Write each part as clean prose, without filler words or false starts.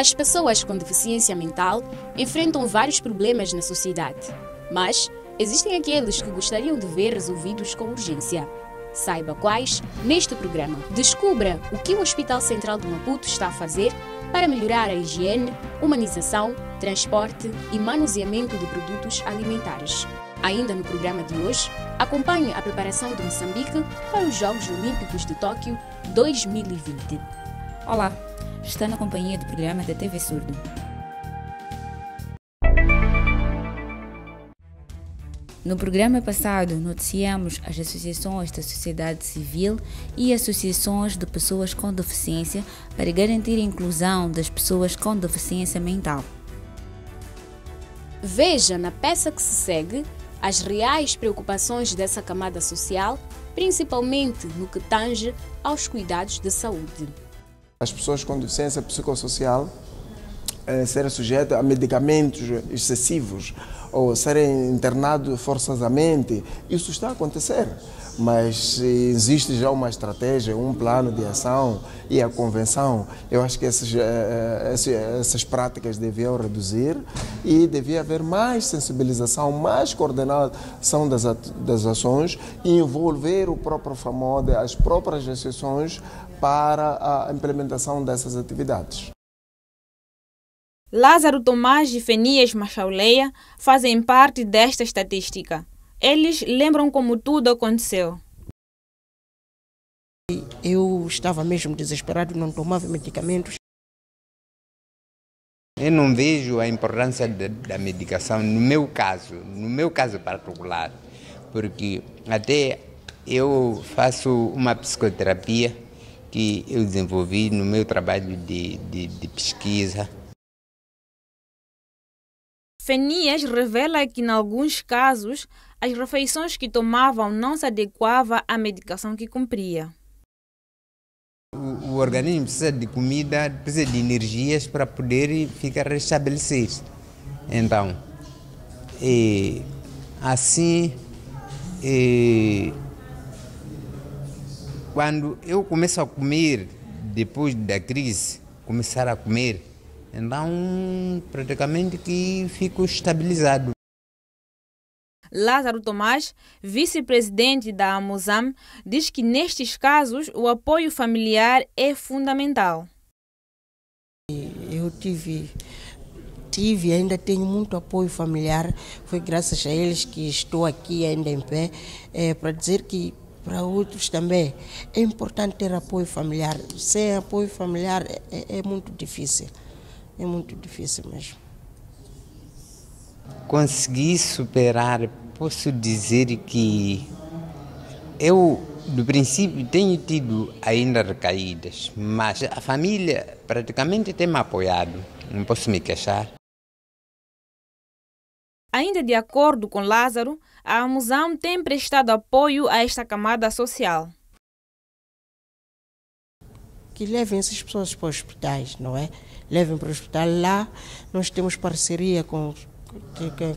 As pessoas com deficiência mental enfrentam vários problemas na sociedade, mas existem aqueles que gostariam de ver resolvidos com urgência. Saiba quais neste programa. Descubra o que o Hospital Central de Maputo está a fazer para melhorar a higiene, humanização, transporte e manuseamento de produtos alimentares. Ainda no programa de hoje, acompanhe a preparação de Moçambique para os Jogos Olímpicos de Tóquio 2020. Olá, está na companhia do programa da TV Surdo. No programa passado, noticiamos as associações da sociedade civil e associações de pessoas com deficiência para garantir a inclusão das pessoas com deficiência mental. Veja na peça que se segue as reais preocupações dessa camada social, principalmente no que tange aos cuidados de saúde. As pessoas com deficiência psicossocial serem sujeitas a medicamentos excessivos ou serem internados forçosamente, isso está a acontecer. Mas existe já uma estratégia, um plano de ação e a convenção. Eu acho que essas práticas deviam reduzir e devia haver mais sensibilização, mais coordenação das ações e envolver o próprio FAMOD, as próprias associações para a implementação dessas atividades. Lázaro Tomás e Fenias Machauleia fazem parte desta estatística. Eles lembram como tudo aconteceu. Eu estava mesmo desesperado, não tomava medicamentos. Eu não vejo a importância da medicação no meu caso particular, porque até eu faço uma psicoterapia que eu desenvolvi no meu trabalho de pesquisa. Fenias revela que, em alguns casos, as refeições que tomavam não se adequavam à medicação que cumpria. O organismo precisa de comida, precisa de energias para poder ficar restabelecido. Então, quando eu começo a comer, depois da crise, começar a comer, então, praticamente que fico estabilizado. Lázaro Tomás, vice-presidente da AMOZAM, diz que nestes casos o apoio familiar é fundamental. Eu tive, ainda tenho muito apoio familiar, foi graças a eles que estou aqui ainda em pé, para dizer que para outros também é importante ter apoio familiar. Sem apoio familiar é muito difícil. É muito difícil mesmo. Consegui superar, posso dizer que eu, do princípio, tenho tido ainda recaídas, mas a família praticamente tem me apoiado, não posso me queixar. Ainda de acordo com Lázaro, a AMOZAM tem prestado apoio a esta camada social. Que levem essas pessoas para os hospitais, não é? Levem para o hospital. Lá nós temos parceria com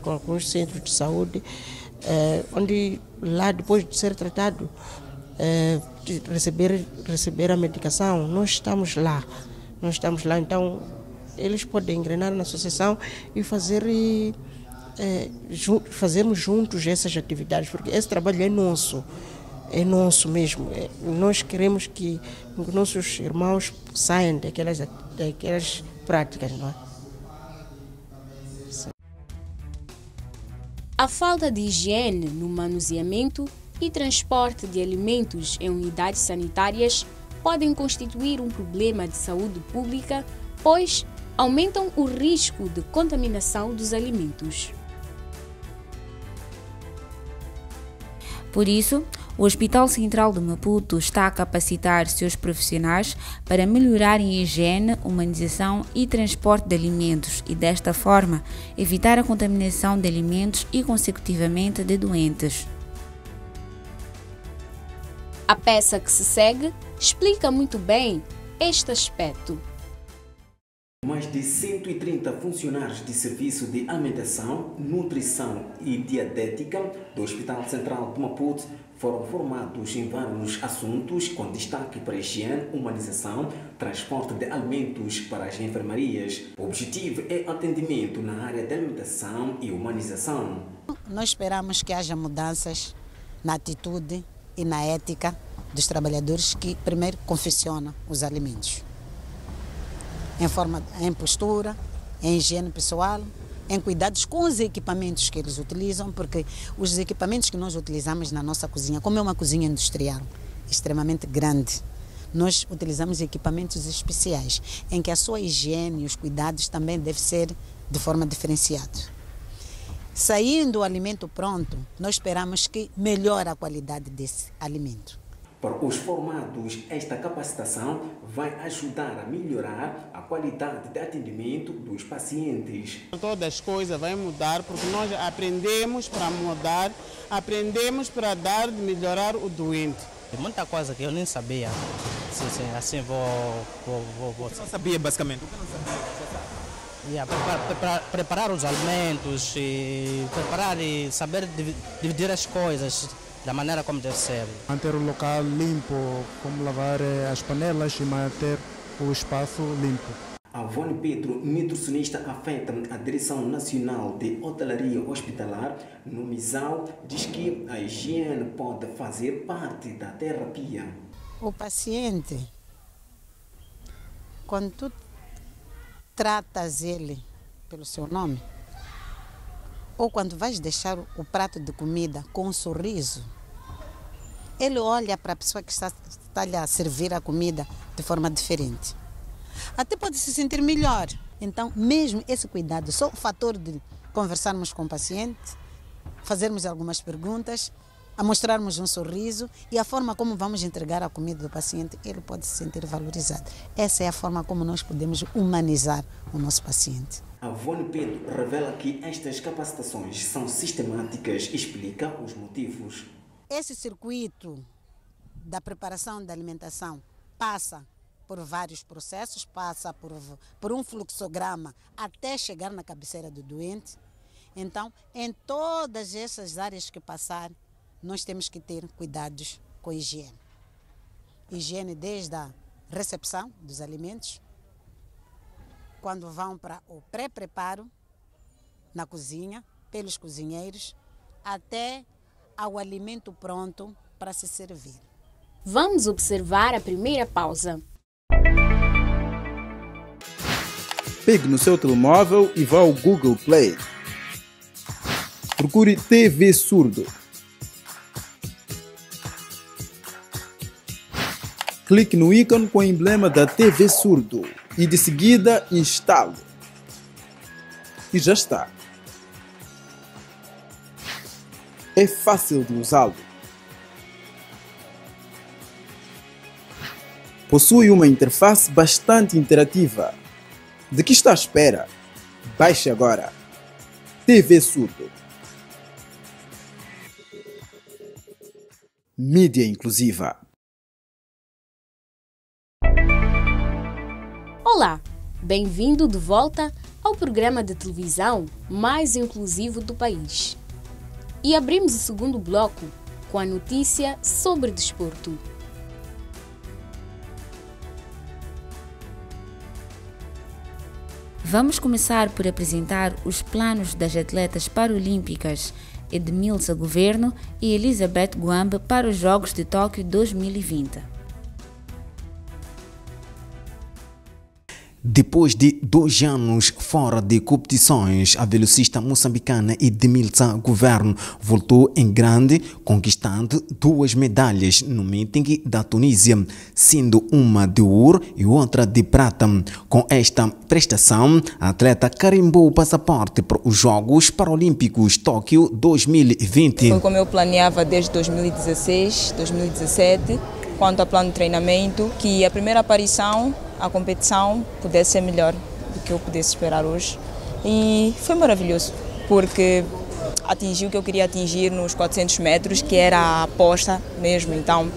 alguns centros de saúde, onde lá depois de ser tratado, de receber a medicação, nós estamos lá, então eles podem engrenar na associação e fazermos juntos essas atividades, porque esse trabalho é nosso mesmo. Nós queremos que nossos irmãos saiam daquelas práticas, não é? A falta de higiene no manuseamento e transporte de alimentos em unidades sanitárias podem constituir um problema de saúde pública, pois aumentam o risco de contaminação dos alimentos. Por isso, o Hospital Central de Maputo está a capacitar seus profissionais para melhorarem a higiene, humanização e transporte de alimentos e, desta forma, evitar a contaminação de alimentos e, consecutivamente, de doentes. A peça que se segue explica muito bem este aspecto. Mais de 130 funcionários de serviço de alimentação, nutrição e dietética do Hospital Central de Maputo foram formados em vários assuntos, com destaque para higiene, humanização, transporte de alimentos para as enfermarias. O objetivo é atendimento na área de alimentação e humanização. Nós esperamos que haja mudanças na atitude e na ética dos trabalhadores que primeiro confeccionam os alimentos. Em forma, em postura, em higiene pessoal, em cuidados com os equipamentos que eles utilizam, porque os equipamentos que nós utilizamos na nossa cozinha, como é uma cozinha industrial extremamente grande, nós utilizamos equipamentos especiais, em que a sua higiene e os cuidados também devem ser de forma diferenciada. Saindo o alimento pronto, nós esperamos que melhore a qualidade desse alimento. Para os formados, esta capacitação vai ajudar a melhorar a qualidade de atendimento dos pacientes. Todas as coisas vão mudar porque nós aprendemos para mudar, aprendemos para dar, melhorar o doente. Tem muita coisa que eu nem sabia, assim vou... Você não sabia basicamente? Eu não sabia. Yeah, preparar os alimentos, e preparar e saber dividir as coisas da maneira como deve ser. Manter o local limpo, como lavar as panelas e manter o espaço limpo. A Vónio Pedro, nutricionista afeta a Direção Nacional de Hotelaria Hospitalar no Misal, diz que a higiene pode fazer parte da terapia. O paciente, quando tu tratas ele pelo seu nome, ou quando vais deixar o prato de comida com um sorriso, ele olha para a pessoa que está a servir a comida de forma diferente. Até pode se sentir melhor. Então, mesmo esse cuidado, só o fator de conversarmos com o paciente, fazermos algumas perguntas, a mostrarmos um sorriso e a forma como vamos entregar a comida do paciente, ele pode se sentir valorizado. Essa é a forma como nós podemos humanizar o nosso paciente. A Ivone Pedro revela que estas capacitações são sistemáticas e explica os motivos. Esse circuito da preparação da alimentação passa por vários processos, passa por um fluxograma até chegar na cabeceira do doente. Então, em todas essas áreas que passar, nós temos que ter cuidados com a higiene. Higiene desde a recepção dos alimentos, quando vão para o pré-preparo na cozinha, pelos cozinheiros, até ao alimento pronto para se servir. Vamos observar a primeira pausa. Pegue no seu telemóvel e vá ao Google Play. Procure TV Surdo. Clique no ícone com o emblema da TV Surdo e de seguida instale. E já está. É fácil de usá-lo. Possui uma interface bastante interativa. De que está à espera? Baixe agora. TV Surdo. Mídia inclusiva. Olá, bem-vindo de volta ao programa de televisão mais inclusivo do país. E abrimos o segundo bloco com a notícia sobre desporto. Vamos começar por apresentar os planos das atletas paralímpicas Edmilsa Governo e Elizabeth Guambe para os Jogos de Tóquio 2020. Depois de 2 anos fora de competições, a velocista moçambicana Edmilsa Governo voltou em grande, conquistando 2 medalhas no meeting da Tunísia, sendo uma de ouro e outra de prata. Com esta prestação, a atleta carimbou o passaporte para os Jogos Paralímpicos Tóquio 2020. Foi como eu planeava desde 2016, 2017, quanto ao plano de treinamento, que a primeira aparição, a competição pudesse ser melhor do que eu pudesse esperar hoje, e foi maravilhoso porque atingi o que eu queria atingir nos 400 metros, que era a aposta mesmo. Então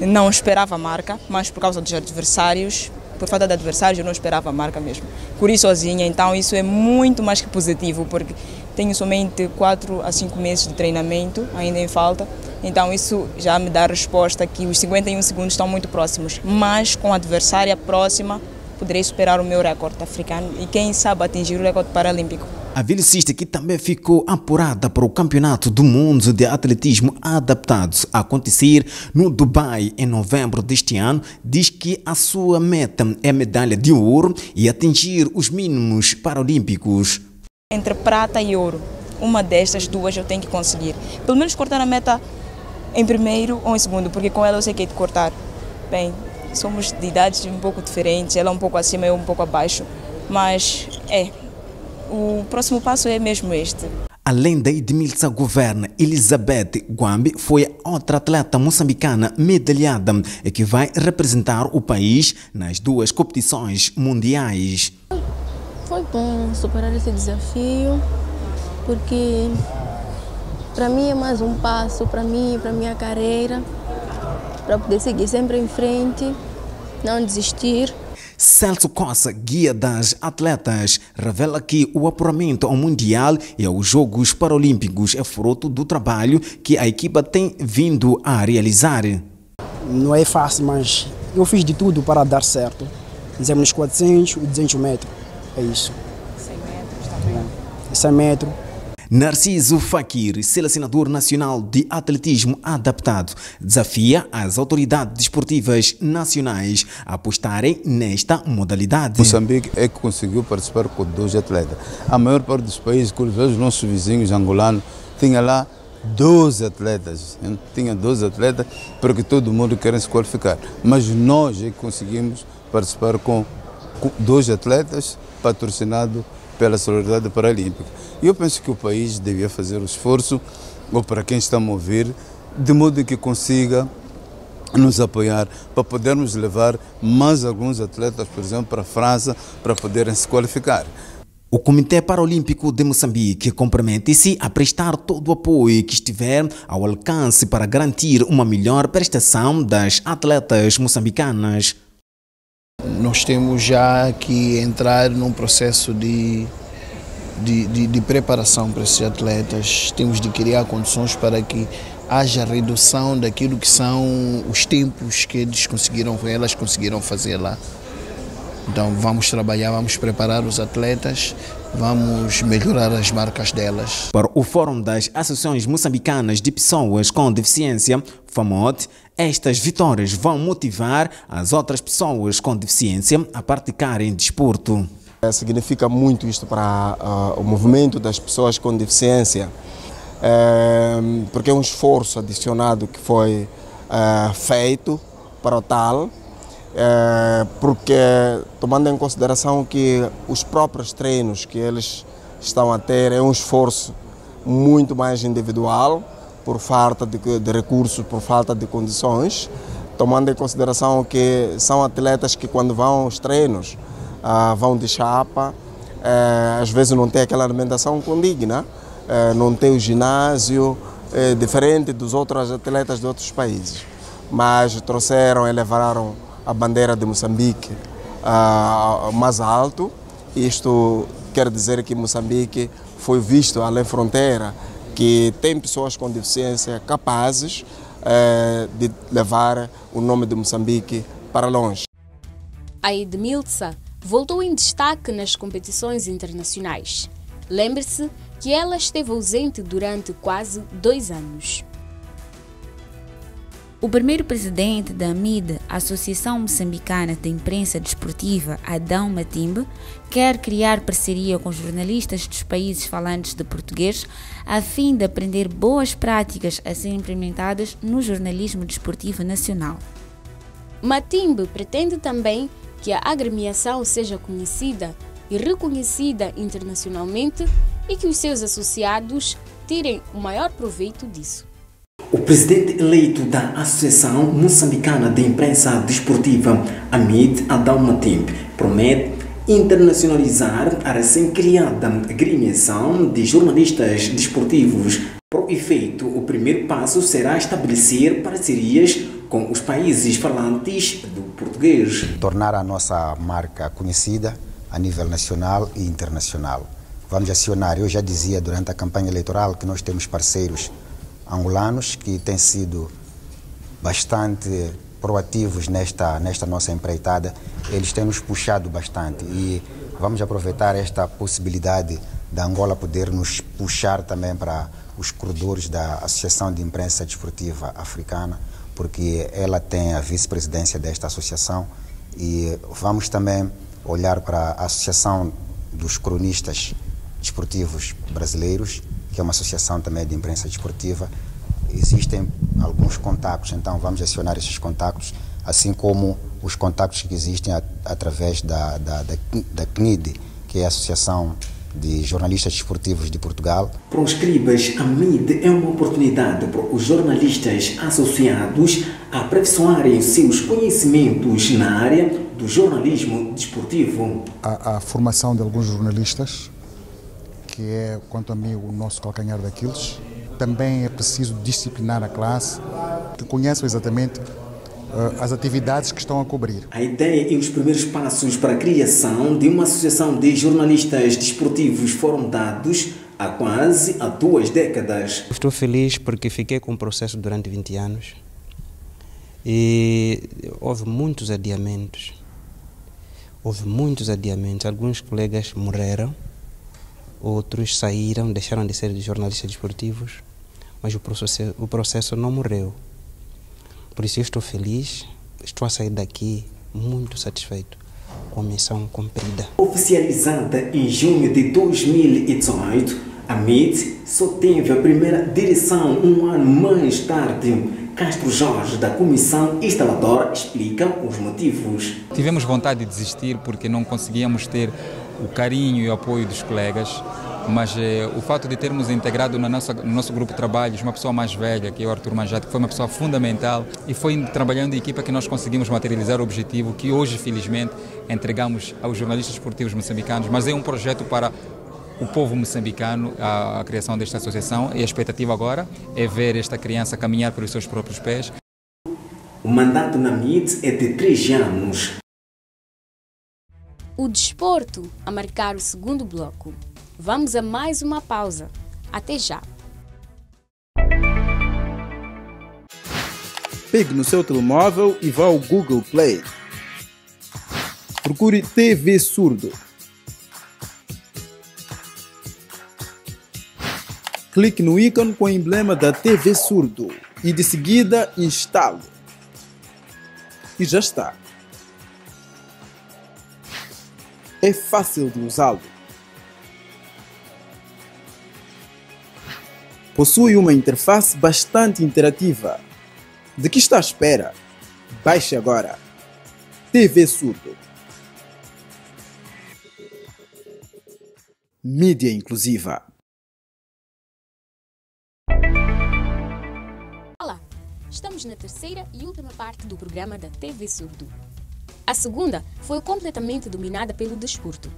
não esperava a marca, mas por causa dos adversários, por falta de adversários, eu não esperava a marca mesmo, corri sozinha. Então isso é muito mais que positivo, porque tenho somente 4 a 5 meses de treinamento ainda em falta Então isso já me dá a resposta que os 51 segundos estão muito próximos, mas com a adversária próxima poderei superar o meu recorde africano e quem sabe atingir o recorde paralímpico. A velocista que também ficou apurada para o Campeonato do Mundo de Atletismo Adaptado a acontecer no Dubai em novembro deste ano, diz que a sua meta é medalha de ouro e atingir os mínimos paralímpicos. Entre prata e ouro, uma destas duas eu tenho que conseguir. Pelo menos cortar a meta em primeiro ou em segundo, porque com ela eu sei que é de cortar. Bem, somos de idades um pouco diferentes, ela um pouco acima e eu um pouco abaixo, mas o próximo passo é mesmo este. Além da Edmilsa Governo, Elizabeth Guambe foi outra atleta moçambicana medalhada que vai representar o país nas duas competições mundiais. Foi bom superar esse desafio, porque para mim é mais um passo para mim, para minha carreira, para poder seguir sempre em frente, não desistir. Celso Cossa, guia das atletas, revela que o apuramento ao Mundial e aos Jogos Paralímpicos é fruto do trabalho que a equipa tem vindo a realizar. Não é fácil, mas eu fiz de tudo para dar certo. Fizemos nos 400 e 200 metros, é isso. 100 metros também. 100 metros. Narciso Fakir, selecionador nacional de atletismo adaptado, desafia as autoridades desportivas nacionais a apostarem nesta modalidade. Moçambique é que conseguiu participar com 12 atletas. A maior parte dos países, com os nossos vizinhos angolanos, tinha lá 12 atletas. Tinha 12 atletas porque todo mundo quer se qualificar. Mas nós é que conseguimos participar com 12 atletas patrocinados pela solidariedade paralímpica. Eu penso que o país devia fazer o esforço, ou para quem está a mover, de modo que consiga nos apoiar, para podermos levar mais alguns atletas, por exemplo, para a França, para poderem se qualificar. O Comitê Paralímpico de Moçambique compromete-se a prestar todo o apoio que estiver ao alcance para garantir uma melhor prestação das atletas moçambicanas. Nós temos já que entrar num processo de preparação para esses atletas. Temos de criar condições para que haja redução daquilo que são os tempos que eles conseguiram, elas conseguiram fazer lá. Então vamos trabalhar, vamos preparar os atletas, vamos melhorar as marcas delas. Para o Fórum das Associações Moçambicanas de Pessoas com Deficiência, FAMOD, estas vitórias vão motivar as outras pessoas com deficiência a praticarem desporto. Significa muito isto para o movimento das pessoas com deficiência, porque é um esforço adicionado que foi feito para o tal, porque tomando em consideração que os próprios treinos que eles estão a ter é um esforço muito mais individual, por falta de recursos, por falta de condições, tomando em consideração que são atletas que quando vão aos treinos, vão de chapa, às vezes não tem aquela alimentação condigna, não tem o ginásio, diferente dos outros atletas de outros países. Mas trouxeram, elevaram a bandeira de Moçambique mais alto. Isto quer dizer que Moçambique foi visto além fronteira, que tem pessoas com deficiência capazes de levar o nome de Moçambique para longe. A Edmilsa voltou em destaque nas competições internacionais. Lembre-se que ela esteve ausente durante quase 2 anos. O primeiro presidente da MIDA, Associação Moçambicana de Imprensa Desportiva, Adão Matimbe, quer criar parceria com jornalistas dos países falantes de português a fim de aprender boas práticas a serem implementadas no jornalismo desportivo nacional. Matimbe pretende também que a agremiação seja conhecida e reconhecida internacionalmente e que os seus associados tirem o maior proveito disso. O presidente eleito da Associação Moçambicana de Imprensa Desportiva, Amit Adalmatim, promete internacionalizar a recém-criada agremiação de jornalistas desportivos. Para o efeito, o primeiro passo será estabelecer parcerias com os países falantes do português. Tornar a nossa marca conhecida a nível nacional e internacional. Vamos acionar, eu já dizia durante a campanha eleitoral que nós temos parceiros angolanos que têm sido bastante proativos nesta nossa empreitada. Eles têm nos puxado bastante e vamos aproveitar esta possibilidade da Angola poder nos puxar também para os corredores da Associação de Imprensa Desportiva Africana, porque ela tem a vice-presidência desta associação, e vamos também olhar para a Associação dos Cronistas Desportivos Brasileiros, que é uma associação também de imprensa desportiva. Existem alguns contactos, então vamos acionar esses contactos, assim como os contactos que existem através da Cnide, que é a Associação de Jornalistas Desportivos de Portugal. Para os clubes, a MIDA é uma oportunidade para os jornalistas associados aperfeiçoarem seus conhecimentos na área do jornalismo desportivo. A formação de alguns jornalistas, que é, quanto a mim, o nosso calcanhar de Aquiles. Também é preciso disciplinar a classe, que conheçam exatamente as atividades que estão a cobrir. A ideia e os primeiros passos para a criação de uma associação de jornalistas desportivos foram dados há quase há 2 décadas. Estou feliz porque fiquei com o processo durante 20 anos e houve muitos adiamentos. Alguns colegas morreram, outros saíram, deixaram de ser jornalistas desportivos, mas o processo não morreu. Por isso eu estou feliz, estou a sair daqui muito satisfeito com a missão cumprida. Oficializada em junho de 2018, a MIT só teve a primeira direção um ano mais tarde. Castro Jorge, da Comissão Instaladora, explica os motivos. Tivemos vontade de desistir porque não conseguíamos ter o carinho e o apoio dos colegas, mas o fato de termos integrado no nosso grupo de trabalhos uma pessoa mais velha, que é o Arthur Manjato, que foi uma pessoa fundamental, e foi trabalhando em equipa que nós conseguimos materializar o objetivo que hoje, felizmente, entregamos aos jornalistas esportivos moçambicanos, mas é um projeto para o povo moçambicano, a criação desta associação, e a expectativa agora é ver esta criança caminhar pelos seus próprios pés. O mandato na MID é de 3 anos. O desporto a marcar o segundo bloco. Vamos a mais uma pausa. Até já! Pegue no seu telemóvel e vá ao Google Play. Procure TV Surdo. Clique no ícone com o emblema da TV Surdo e de seguida instale. E já está. É fácil de usá-lo. Possui uma interface bastante interativa. De que está à espera? Baixe agora. TV Surdo. Mídia inclusiva. Olá, estamos na terceira e última parte do programa da TV Surdo. A segunda foi completamente dominada pelo desporto.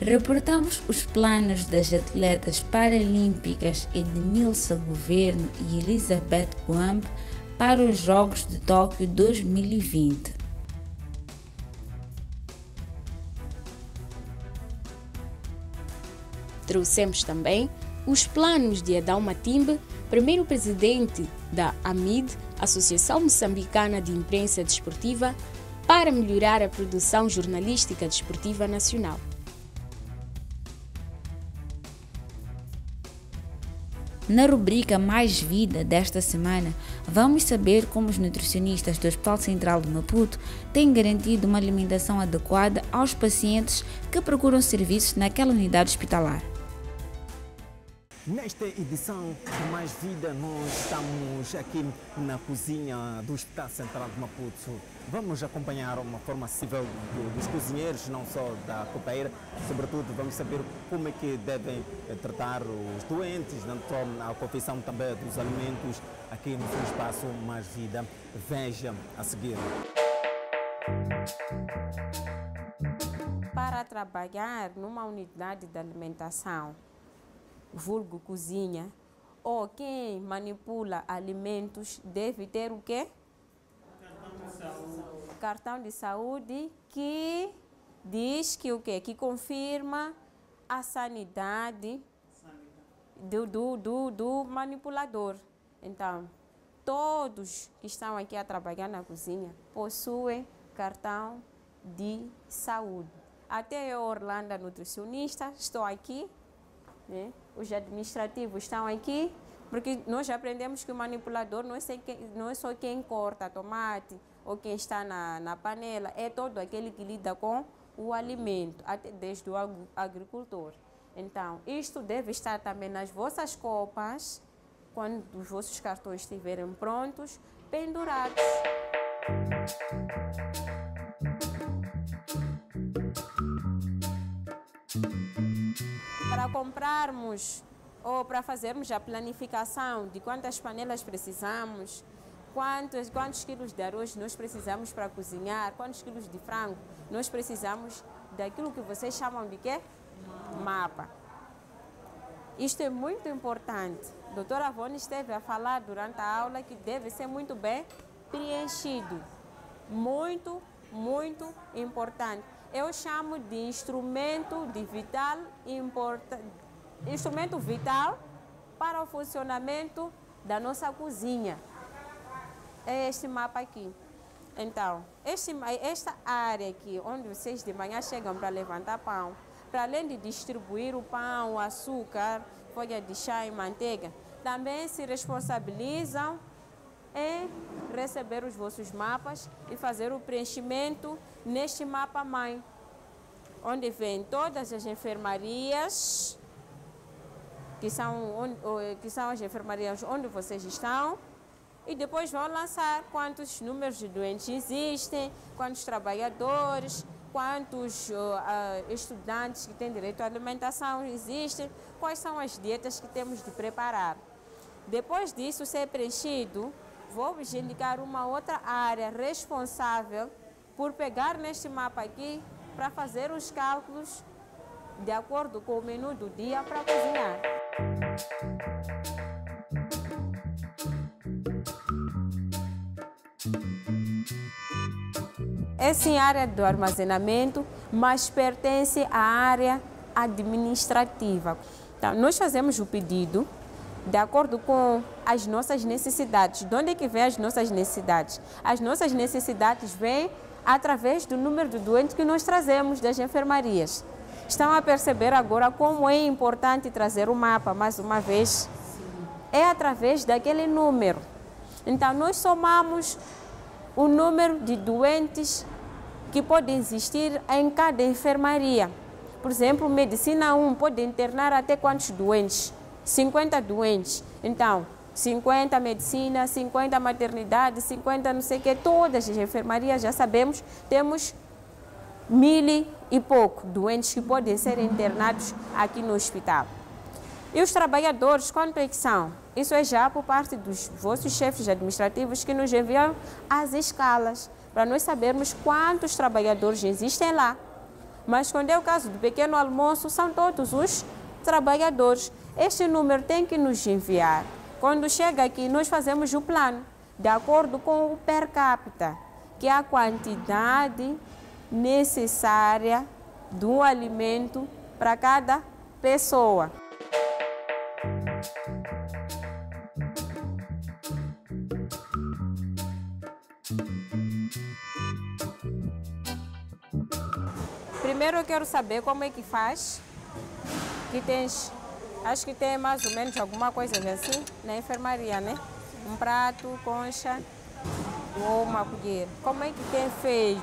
Reportamos os planos das atletas paralímpicas Edmilsa Governo e Elizabeth Guambe para os Jogos de Tóquio 2020. Trouxemos também os planos de Adão Matimbe, primeiro presidente da AMID, Associação Moçambicana de Imprensa Desportiva, para melhorar a produção jornalística desportiva nacional. Na rubrica Mais Vida desta semana, vamos saber como os nutricionistas do Hospital Central de Maputo têm garantido uma alimentação adequada aos pacientes que procuram serviços naquela unidade hospitalar. Nesta edição de Mais Vida, nós estamos aqui na cozinha do Hospital Central de Maputo. Vamos acompanhar uma forma acessível dos cozinheiros, não só da copeira, sobretudo vamos saber como é que devem tratar os doentes, não só a confecção também dos alimentos aqui no seu espaço Mais Vida. Veja a seguir. Para trabalhar numa unidade de alimentação, vulgo cozinha, ou quem manipula alimentos deve ter o quê? Cartão de saúde que diz que o quê? Que confirma a sanidade do manipulador. Então, todos que estão aqui a trabalhar na cozinha possuem cartão de saúde. Até eu, Orlando, nutricionista, estou aqui, né? Os administrativos estão aqui, porque nós já aprendemos que o manipulador não é só quem corta tomate ou quem está na panela, é todo aquele que lida com o alimento, até desde o agricultor. Então, isto deve estar também nas vossas copas, quando os vossos cartões estiverem prontos, pendurados. Para comprarmos ou para fazermos a planificação de quantas panelas precisamos, quantos quilos de arroz nós precisamos para cozinhar, quantos quilos de frango, nós precisamos daquilo que vocês chamam de quê? Mapa. Isto é muito importante. A doutora Ivone esteve a falar durante a aula que deve ser muito bem preenchido. Muito, muito importante. Eu chamo de instrumento vital para o funcionamento da nossa cozinha. É este mapa aqui. Então, esta área aqui, onde vocês de manhã chegam para levantar pão, para além de distribuir o pão, o açúcar, folha de chá e manteiga, também se responsabilizam em receber os vossos mapas e fazer o preenchimento neste mapa mãe, onde vem todas as enfermarias, que são as enfermarias onde vocês estão, e depois vão lançar quantos números de doentes existem, quantos trabalhadores, quantos estudantes que têm direito à alimentação existem, quais são as dietas que temos de preparar. Depois disso ser preenchido, vou-vos indicar uma outra área responsável por pegar neste mapa aqui para fazer os cálculos de acordo com o menu do dia para cozinhar. Essa é a área do armazenamento, mas pertence à área administrativa. Então, nós fazemos o pedido de acordo com as nossas necessidades. De onde é que vem as nossas necessidades? As nossas necessidades vêm através do número de doentes que nós trazemos das enfermarias. Estão a perceber agora como é importante trazer o mapa, mais uma vez? Sim. É através daquele número. Então, nós somamos o número de doentes que podem existir em cada enfermaria. Por exemplo, medicina 1 pode internar até quantos doentes? 50 doentes. Então, 50 medicina, 50 maternidade, 50 não sei o que, todas as enfermarias já sabemos, temos 1000 e pouco doentes que podem ser internados aqui no hospital. E os trabalhadores, quanto é que são? Isso é já por parte dos vossos chefes administrativos que nos enviam as escalas, para nós sabermos quantos trabalhadores existem lá. Mas quando é o caso do pequeno almoço, são todos os trabalhadores. Este número tem que nos enviar. Quando chega aqui, nós fazemos o plano, de acordo com o per capita, que é a quantidade necessária do alimento para cada pessoa. Primeiro eu quero saber como é que faz, que tens, acho que tem mais ou menos alguma coisa assim na enfermaria, né? Um prato, concha ou uma colher. Como é que tem feito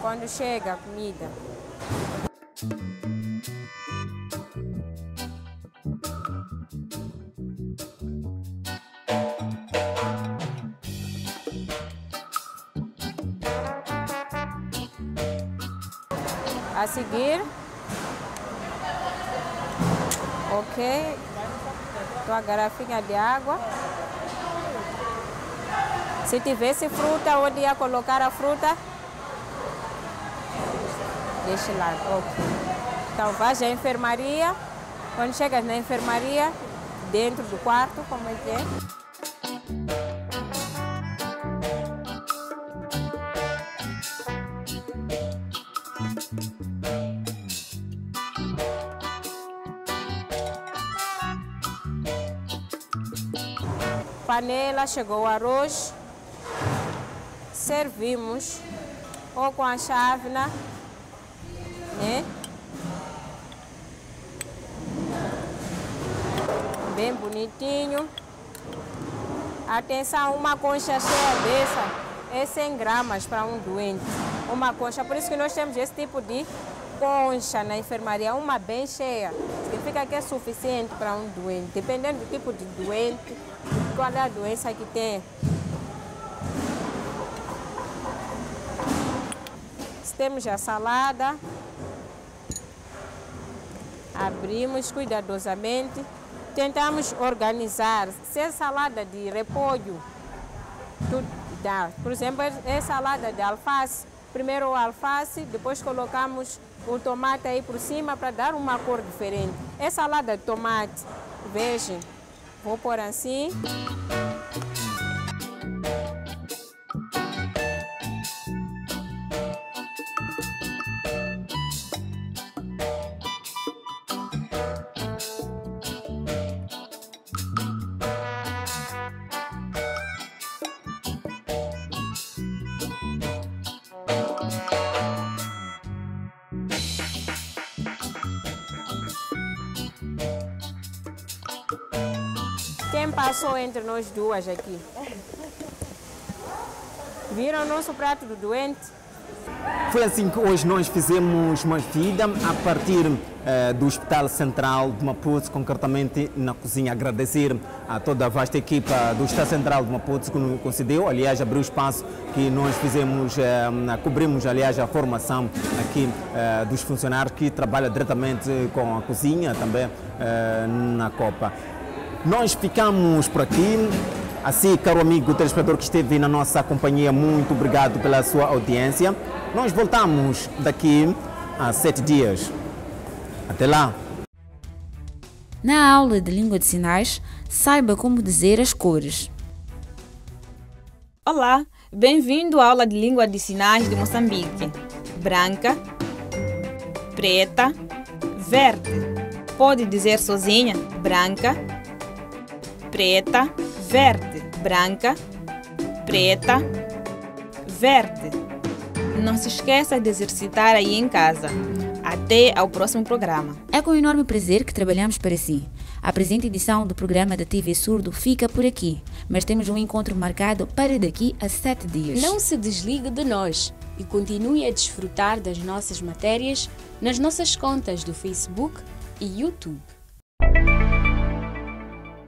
quando chega a comida? A seguir, ok, tua garrafinha de água. Se tivesse fruta, onde ia colocar a fruta? Deixa lá, ok. Então, vais à enfermaria. Quando chegas na enfermaria, dentro do quarto, como é que é? panela, chegou o arroz, servimos ou com a chávena, né? Bem bonitinho. Atenção, uma concha cheia dessa é 100 gramas para um doente. Uma concha, por isso que nós temos esse tipo de concha na enfermaria, uma bem cheia. Significa que é suficiente para um doente, dependendo do tipo de doente, qual é a doença que tem. Temos a salada, abrimos cuidadosamente, tentamos organizar. Se é salada de repolho, tudo dá. Por exemplo, é salada de alface. Primeiro o alface, depois colocamos o tomate aí por cima para dar uma cor diferente. É salada de tomate. Vejam, vou pôr assim. Quem passou entre nós duas aqui? Viram o nosso prato do doente? Foi assim que hoje nós fizemos uma vida a partir do Hospital Central de Maputo, concretamente na cozinha. Agradecer a toda a vasta equipa do Hospital Central de Maputo que nos concedeu, aliás, abriu o espaço que nós fizemos, cobrimos, aliás, a formação aqui dos funcionários que trabalham diretamente com a cozinha, também na Copa. Nós ficamos por aqui. Assim, caro amigo telespectador que esteve na nossa companhia, muito obrigado pela sua audiência. Nós voltamos daqui a 7 dias. Até lá! Na aula de língua de sinais, saiba como dizer as cores. Olá, bem-vindo à aula de língua de sinais de Moçambique. Branca, preta, verde. Pode dizer sozinha, branca, preta, verde, branca, preta, verde. Não se esqueça de exercitar aí em casa. Até ao próximo programa. É com enorme prazer que trabalhamos para si. A presente edição do programa da TV Surdo fica por aqui, mas temos um encontro marcado para daqui a 7 dias. Não se desligue de nós e continue a desfrutar das nossas matérias nas nossas contas do Facebook e YouTube.